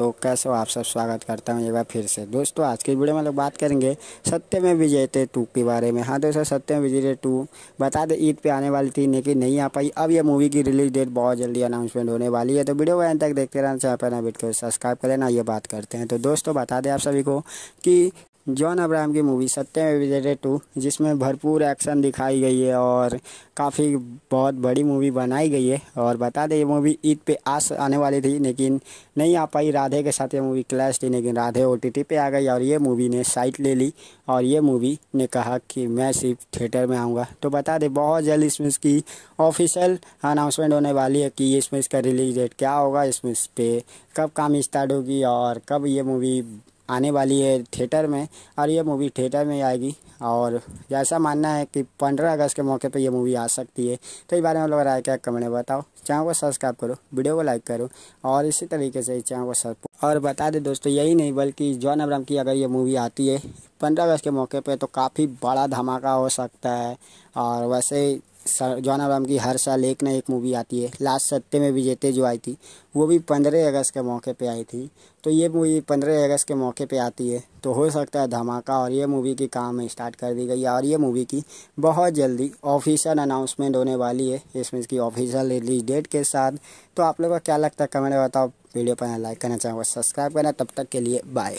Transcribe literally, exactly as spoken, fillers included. तो कैसे हो आप सब, स्वागत करता हूँ एक बार फिर से। दोस्तों आज की वीडियो में लोग बात करेंगे सत्यमेव जयते टू के बारे में। हाँ दोस्तों, सत्यमेव जयते टू बता दें ईद पे आने वाली थी लेकिन नहीं आ पाई। अब यह मूवी की रिलीज डेट बहुत जल्दी अनाउंसमेंट होने वाली है, तो वीडियो को अंत तक देखते रहना। चाहे अपना वीडियो को सब्सक्राइब करें ना। ये बात करते हैं तो दोस्तों बता दें आप सभी को कि जॉन अब्राहम की मूवी सत्यमेव जयते टू, जिसमें भरपूर एक्शन दिखाई गई है और काफ़ी बहुत बड़ी मूवी बनाई गई है। और बता दें ये मूवी ईद पे आस आने वाली थी लेकिन नहीं आ पाई। राधे के साथ ये मूवी क्लैश थी लेकिन राधे ओटीटी पे आ गई और ये मूवी ने साइट ले ली और ये मूवी ने कहा कि मैं सिर्फ थिएटर में आऊँगा। तो बता दें बहुत जल्द इसमें इसकी ऑफिशियल अनाउंसमेंट होने वाली है कि इसमें इसका रिलीज डेट क्या होगा, इसमें इस पर कब काम स्टार्ट होगी और कब ये मूवी आने वाली है थिएटर में, और ये मूवी थिएटर में आएगी। और जैसा मानना है कि पंद्रह अगस्त के मौके पे ये मूवी आ सकती है। तो इस बारे में लोग राय क्या कमेंट में बताओ। चैनल को सब्सक्राइब करो, वीडियो को लाइक करो और इसी तरीके से चैनल को सब्सक्राइब। और बता दें दोस्तों यही नहीं बल्कि जॉन अब्राहम की अगर ये मूवी आती है पंद्रह अगस्त के मौके पर तो काफ़ी बड़ा धमाका हो सकता है। और वैसे जॉन अब्राहम की हर साल एक ना एक मूवी आती है। लास्ट सत्यमेव जयते जो आई थी वो भी पंद्रह अगस्त के मौके पे आई थी, तो ये मूवी पंद्रह अगस्त के मौके पे आती है तो हो सकता है धमाका। और ये मूवी की काम स्टार्ट कर दी गई है और ये मूवी की बहुत जल्दी ऑफिशियल अनाउंसमेंट होने वाली है, इसमें इसकी ऑफिशियल रिलीज डेट के साथ। तो आप लोगों को क्या लगता है कमेंट में बताओ। वीडियो पर लाइक करना, चैनल को सब्सक्राइब करना। तब तक के लिए बाय।